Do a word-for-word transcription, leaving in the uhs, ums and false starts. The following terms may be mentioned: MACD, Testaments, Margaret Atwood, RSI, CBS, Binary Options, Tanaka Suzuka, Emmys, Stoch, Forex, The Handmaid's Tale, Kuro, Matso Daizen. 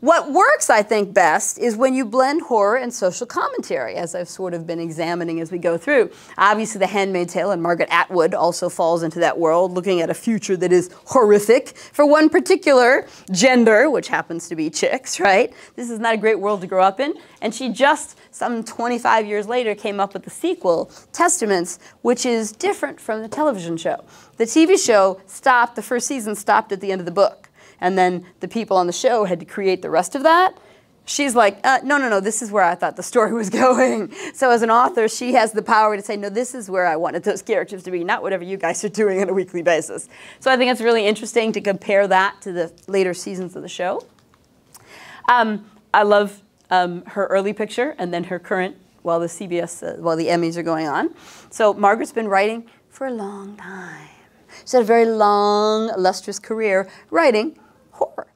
What works, I think, best is when you blend horror and social commentary, as I've sort of been examining as we go through. Obviously, The Handmaid's Tale and Margaret Atwood also falls into that world, looking at a future that is horrific for one particular gender, which happens to be chicks, right? This is not a great world to grow up in. And she just, some twenty-five years later, came up with the sequel, Testaments, which is different from the television show. The T V show stopped, the first season stopped at the end of the book. And then the people on the show had to create the rest of that. She's like, uh, no, no, no, this is where I thought the story was going. So as an author, she has the power to say, no, this is where I wanted those characters to be, not whatever you guys are doing on a weekly basis. So I think it's really interesting to compare that to the later seasons of the show. Um, I love um, her early picture and then her current, while the C B S, uh, while the Emmys are going on. So Margaret's been writing for a long time. She's had a very long, illustrious career writing horror.